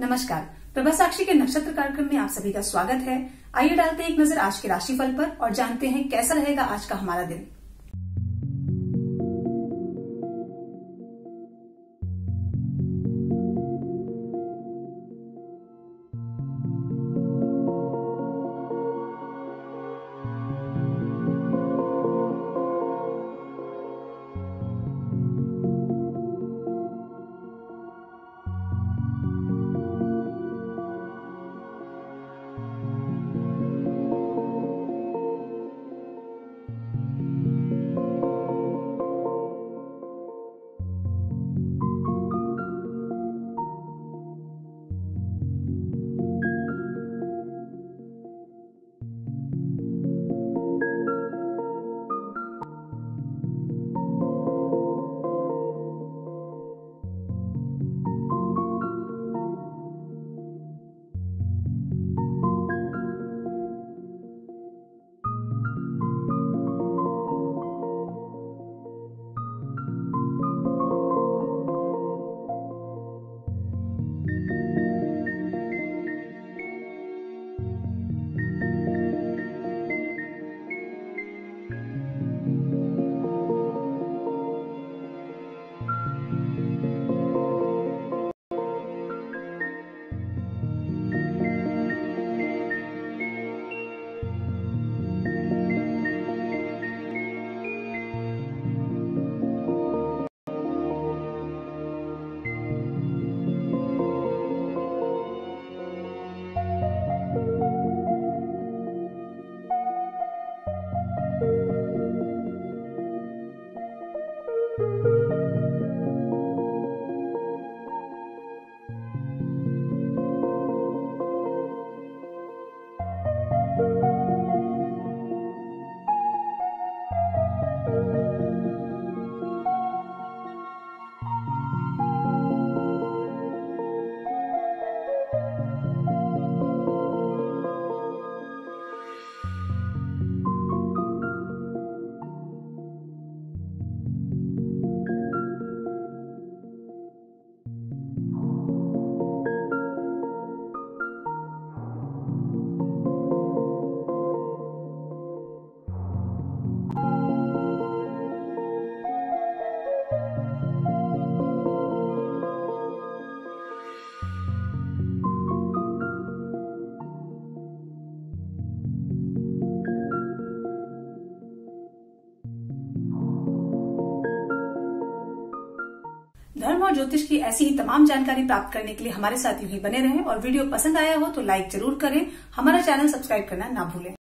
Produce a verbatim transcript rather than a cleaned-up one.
नमस्कार, प्रभासाक्षी के नक्षत्र कार्यक्रम में आप सभी का स्वागत है। आइए डालते हैं एक नजर आज के राशिफल पर और जानते हैं कैसा रहेगा आज का हमारा दिन। धर्म और ज्योतिष की ऐसी ही तमाम जानकारी प्राप्त करने के लिए हमारे साथ यूं ही बने रहें और वीडियो पसंद आया हो तो लाइक जरूर करें। हमारा चैनल सब्सक्राइब करना ना भूलें।